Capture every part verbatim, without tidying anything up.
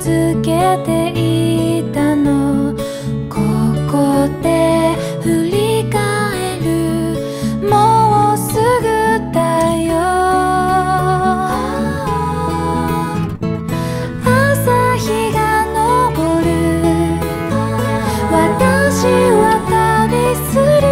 続けていたの」「ここで振り返るもうすぐだよ」「朝日が昇る私は旅する」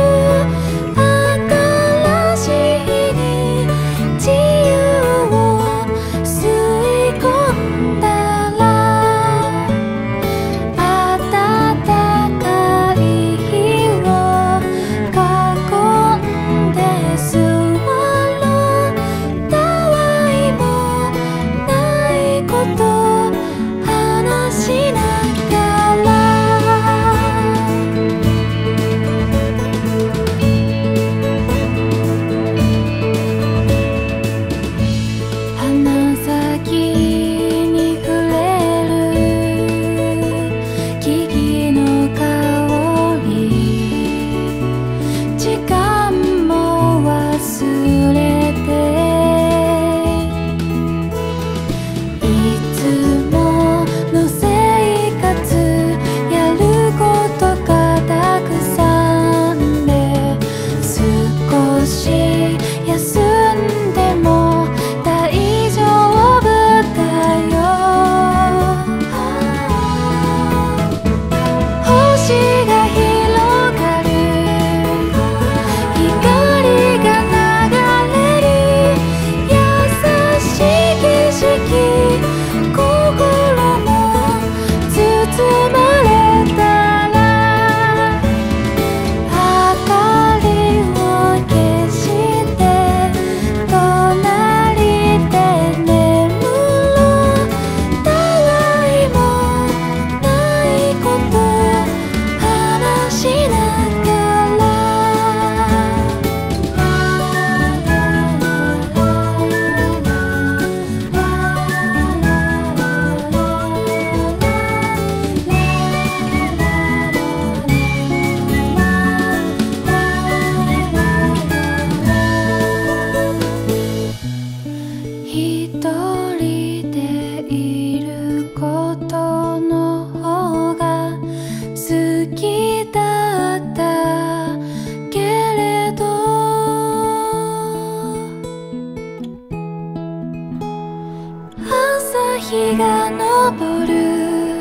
日が昇る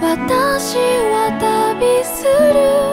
私は旅する